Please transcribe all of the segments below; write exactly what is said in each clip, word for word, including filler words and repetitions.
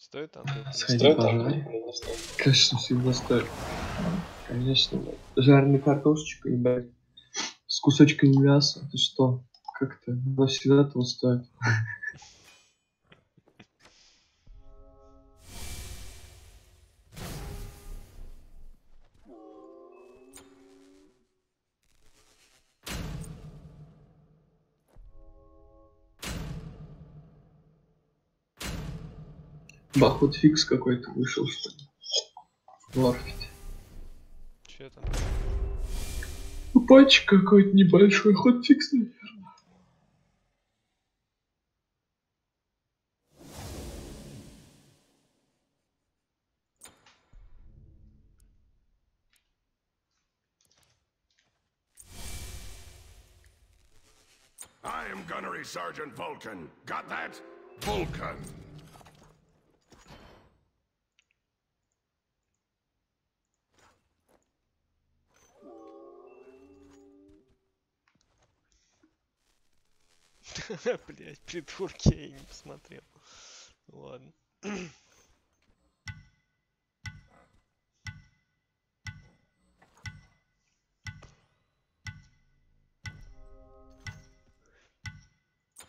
Стоит Антон? Сходи, пожарь. Конечно, всегда стоит. Конечно, жареный картошечка, ебать. С кусочками мяса, ты что? Как-то, но всегда того стоит. Бахот фикс какой-то вышел, что ли? В ларкете. Че там? Патч какой-то небольшой, ход фикс, наверное. I am Gunnery Sergeant Vulcan. Got that? Vulcan. Блять, придурки, я и не посмотрел. Ладно.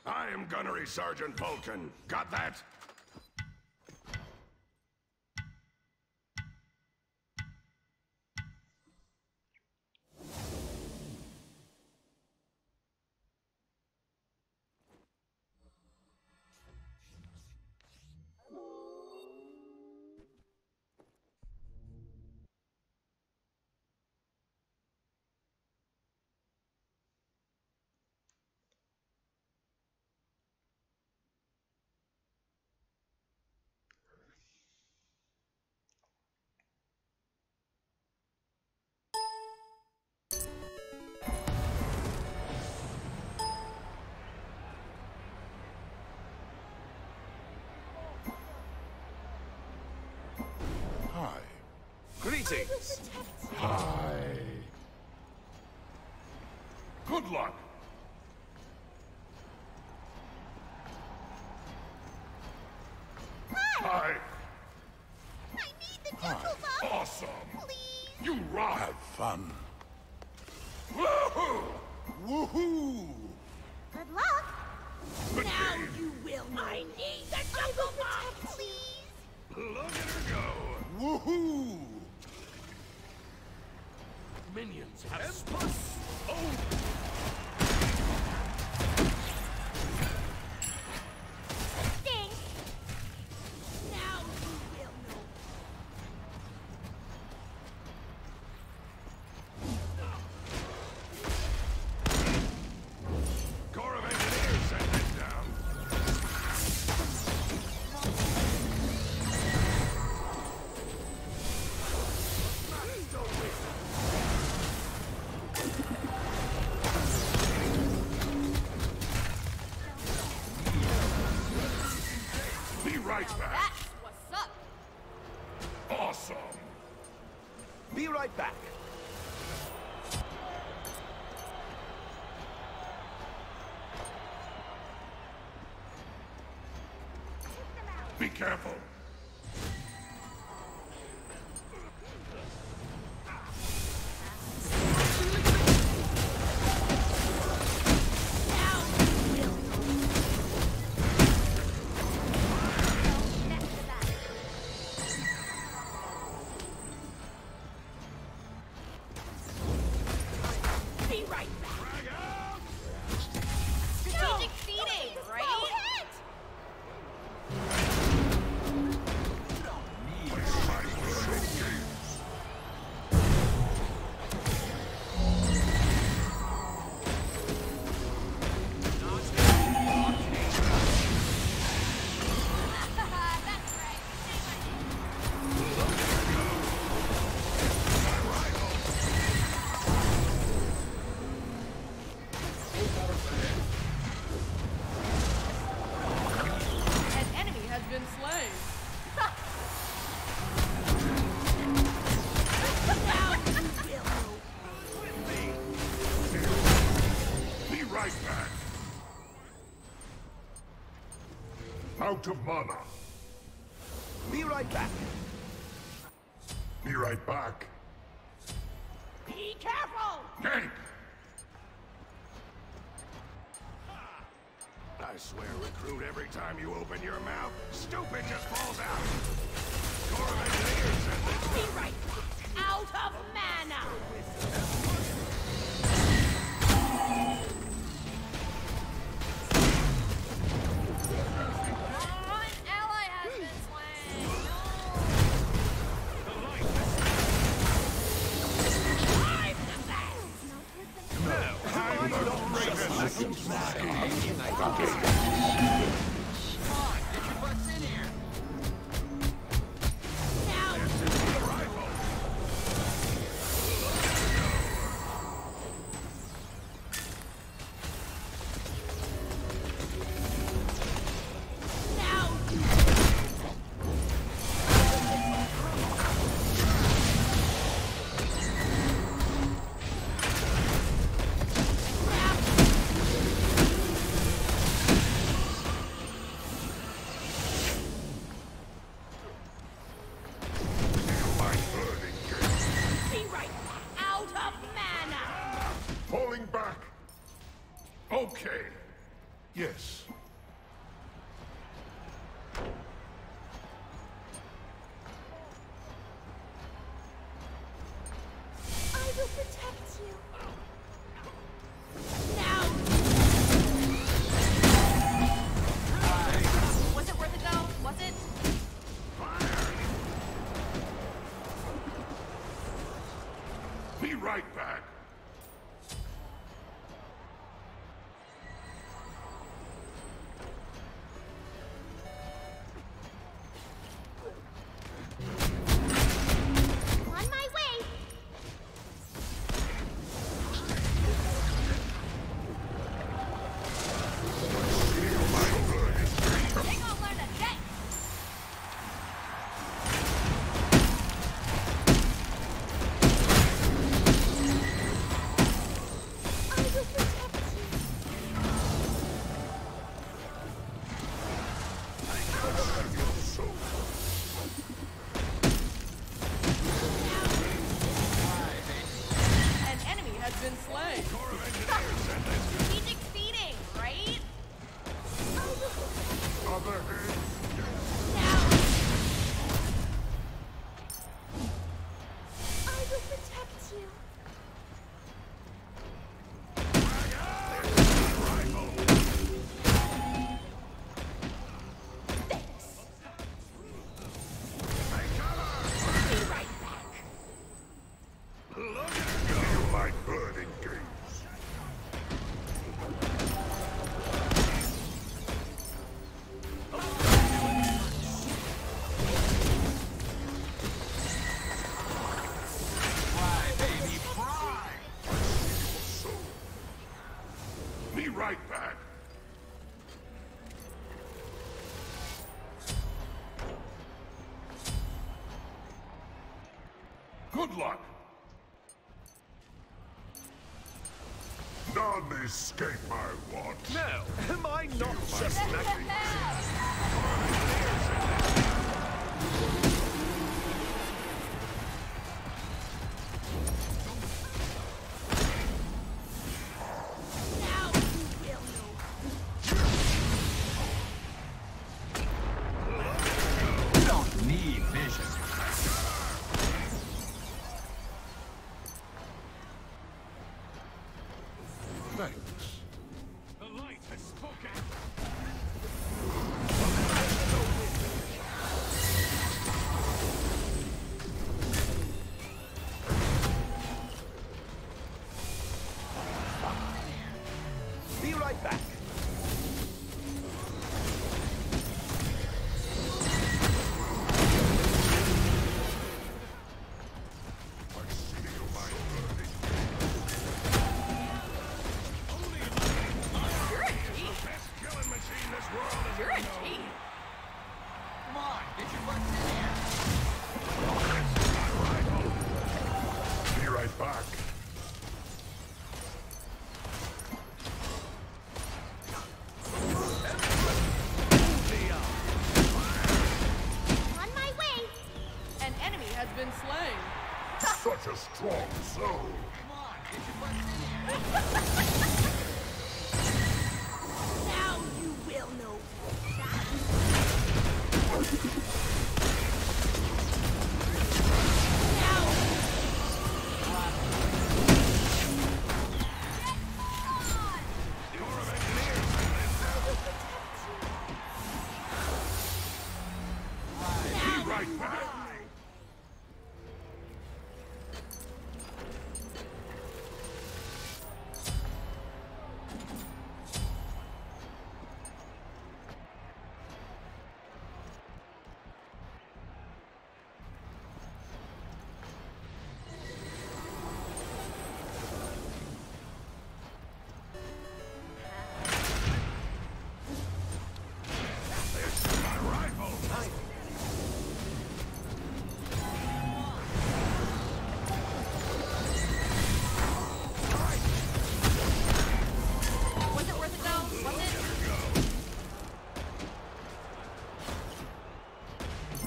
I am Gunnery Sergeant Vulcan. Got that? Hi. Good luck. Hi. I need the tickle box. Awesome. Please. You rock. Have fun. Woohoo! Woohoo! Good luck. Good now game. You will. I need the tickle box, please. Look at her go. Woohoo! Minions have plus. Oh. Sting. Now you will know. Corps of Engineers sent it down. Be careful. Out of mana. Be right back. Be right back. Be careful! Hey! I swear, recruit, every time you open your mouth, stupid just falls out. Corvette Mayor said this. Be right back. Out of mana! Yes. I will protect you. Now! Uh, was it worth a go? Was it? Fire! Be right back. Good luck. None escape my watch. No, am I not just nothing? Thanks. The light has spoken. such a strong soul. Come on, get your butts in here. Now you will know that. Now. You're an engineer, Linda.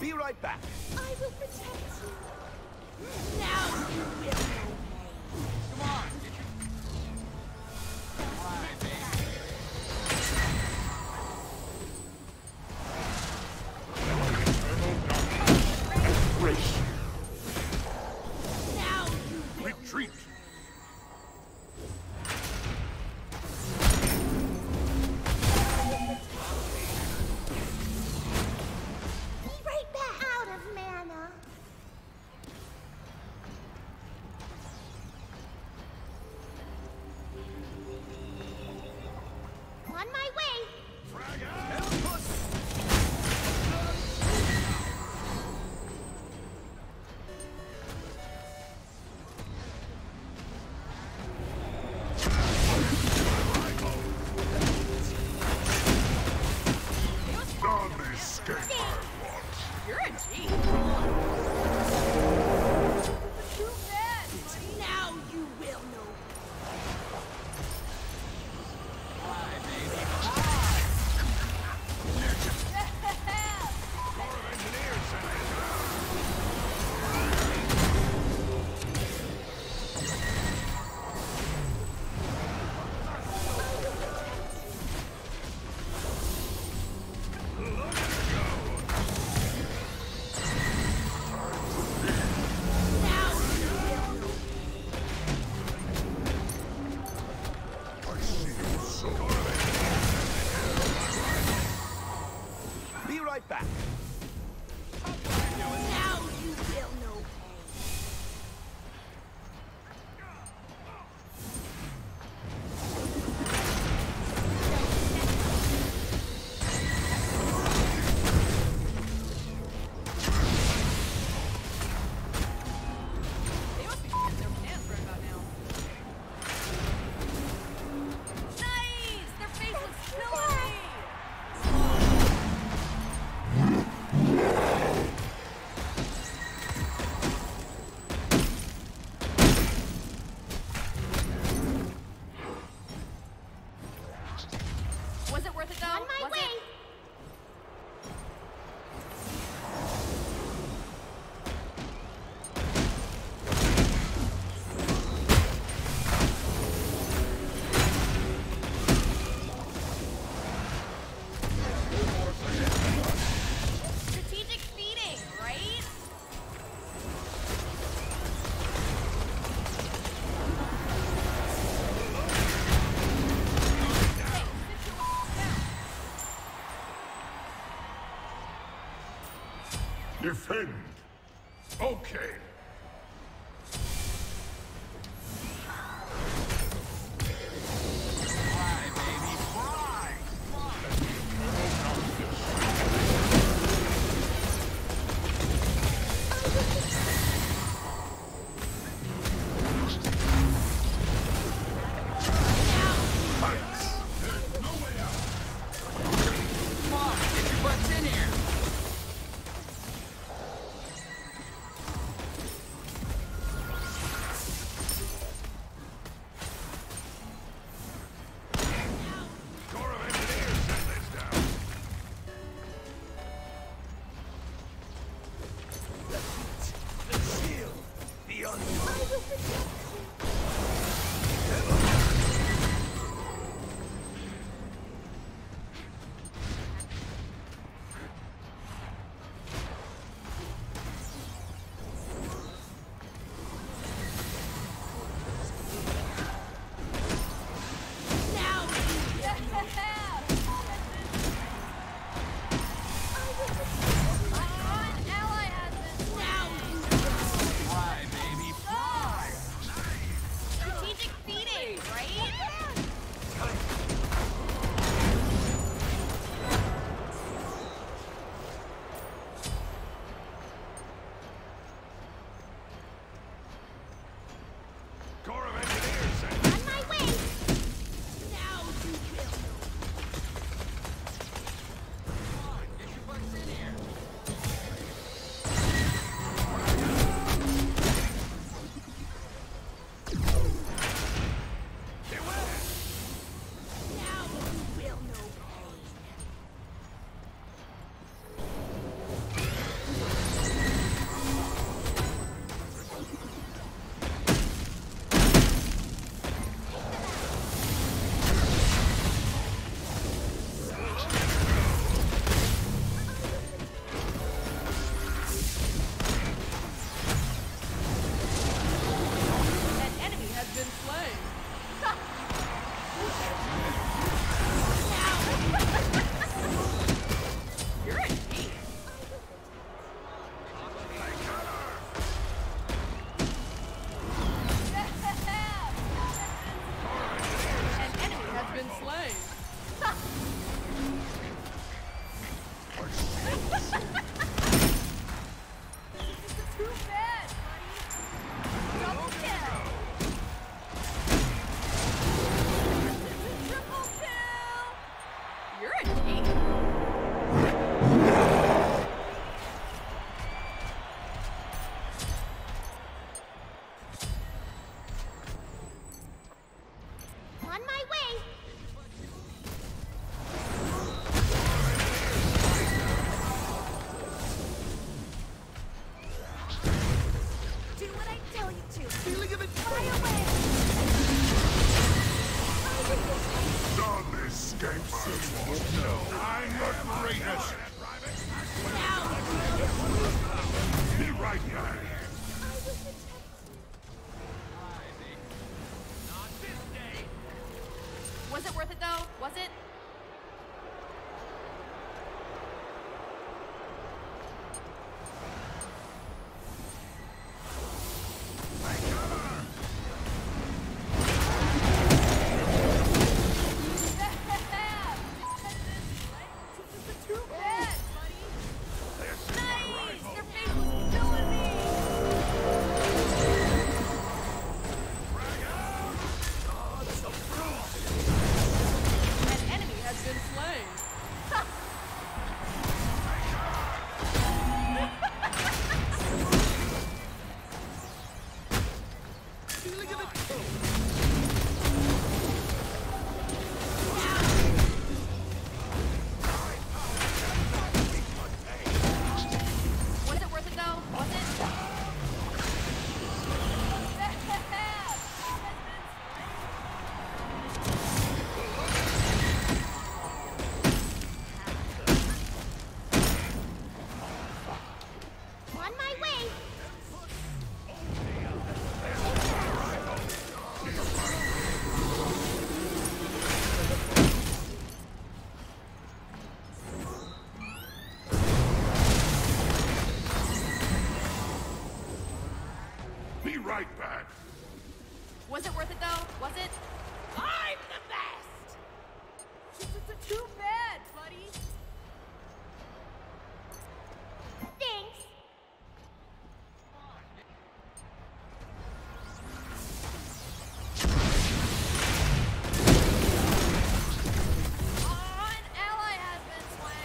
Be right back. Be right back. I will protect you. Now you will know. Come on. Defend. Okay. Was it worth it though? Was it? I'm the best! This is too bad, buddy. Thanks. Oh, an ally has been slain.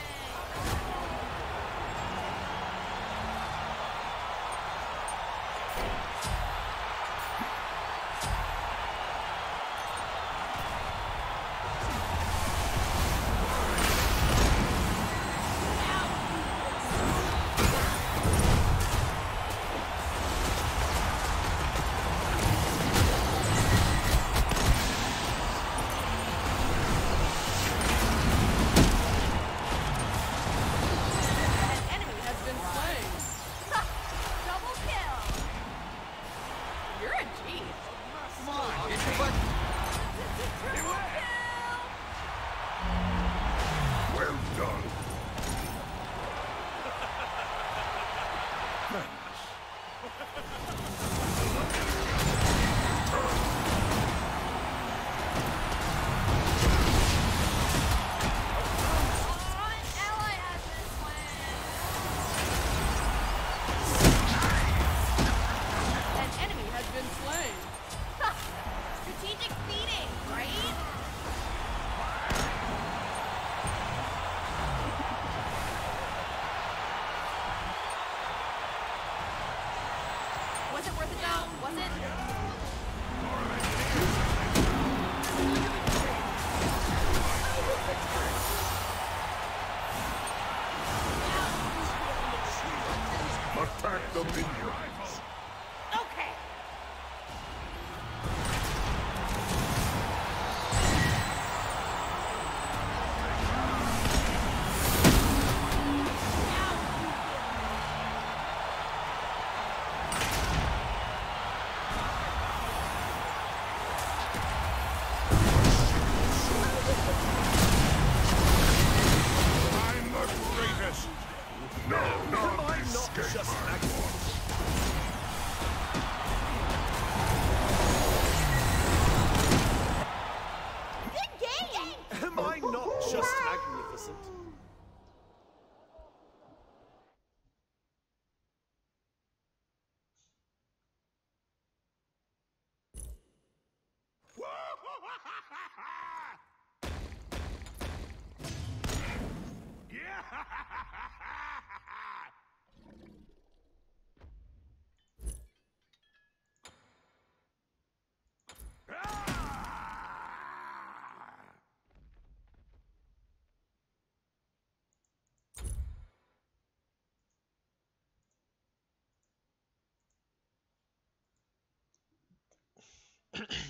Attack the minions. Okay.